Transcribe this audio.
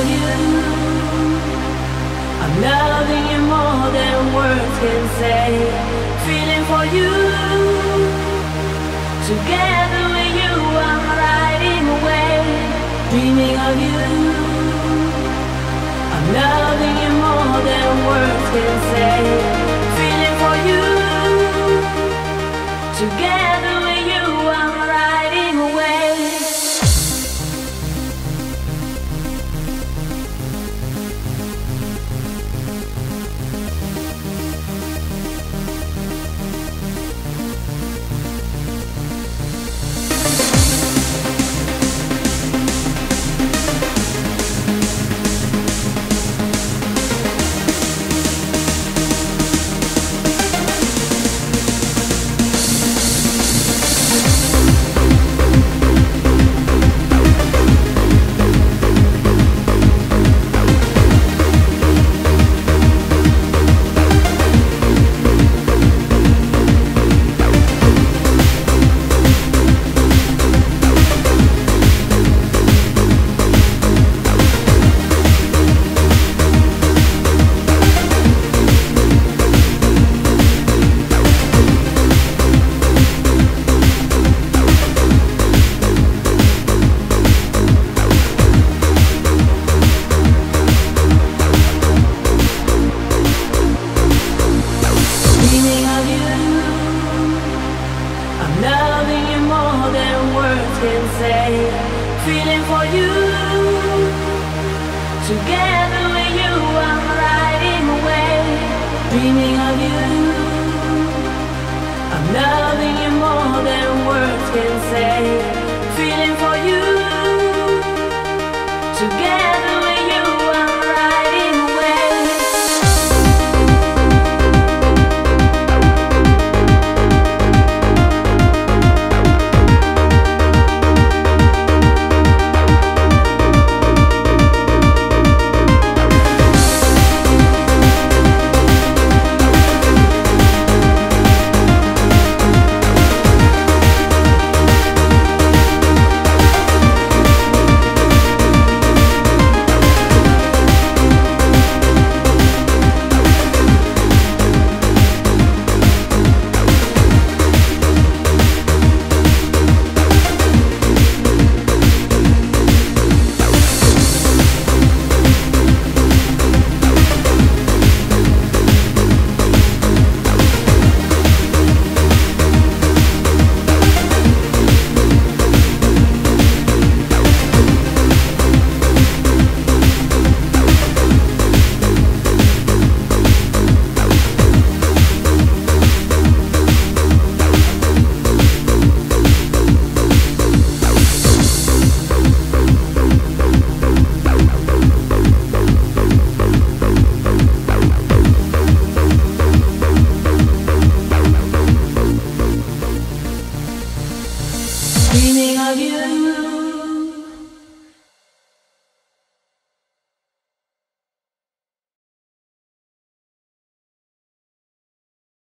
love you. I'm loving you more than words can say. Feeling for you. Together with you, I'm riding away. Dreaming of you. I'm loving you more than words can say. Feeling for you. Together with you, I'm riding away. Feeling for you. Together with you, I'm riding away. Dreaming of you. I'm loving you more than words can say. Feeling for you. Together with you. Dreaming of you.